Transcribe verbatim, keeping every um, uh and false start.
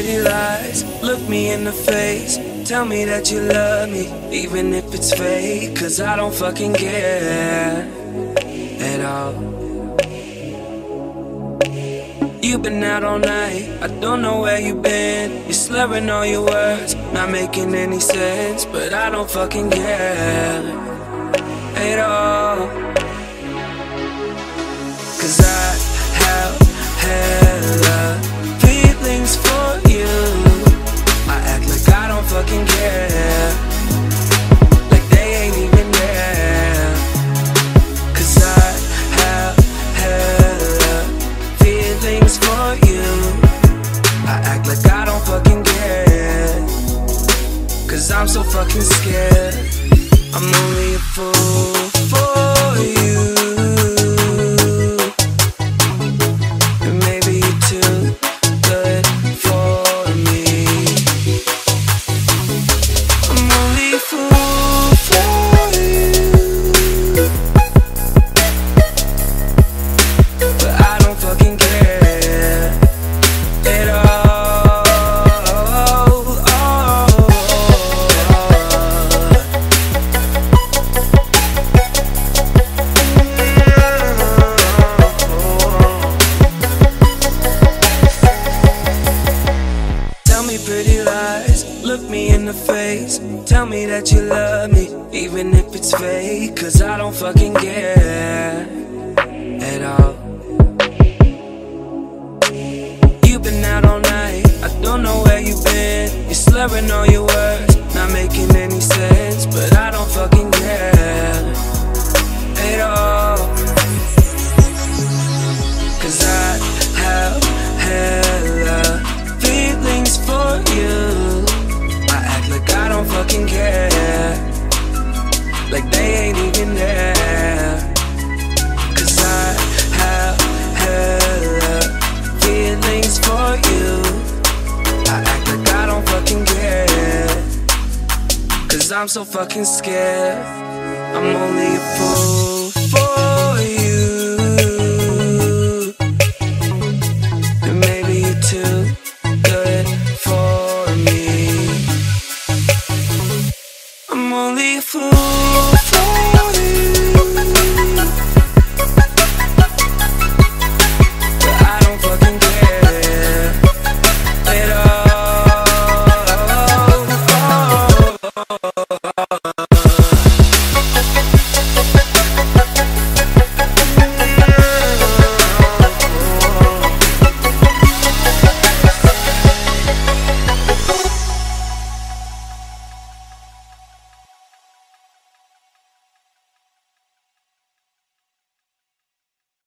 pretty lies. Look me in the face, tell me that you love me, even if it's fake. Cause I don't fucking care at all. You've been out all night, I don't know where you've been. You're slurring all your words, not making any sense. But I don't fucking care at all. Cause I have hella feelings for you. I act like I don't fucking care. Cause I'm so fucking scared. I'm only a fool for you, and maybe you're too good for me. I'm only a fool for you, but I don't fucking care at all. Pretty lies, look me in the face, tell me that you love me, even if it's fake. Cause I don't fucking care at all. You've been out all night, I don't know where you've been. You're slurring all your words, not making any sense. But I don't fucking care at all. Cause I have hella feelings for you. I act like I don't fucking care, like they ain't even there. Cause I have hella feelings for you. I act like I don't fucking care. Cause I'm so fucking scared. I'm only a fool for you, and maybe you too. I'm only a fool.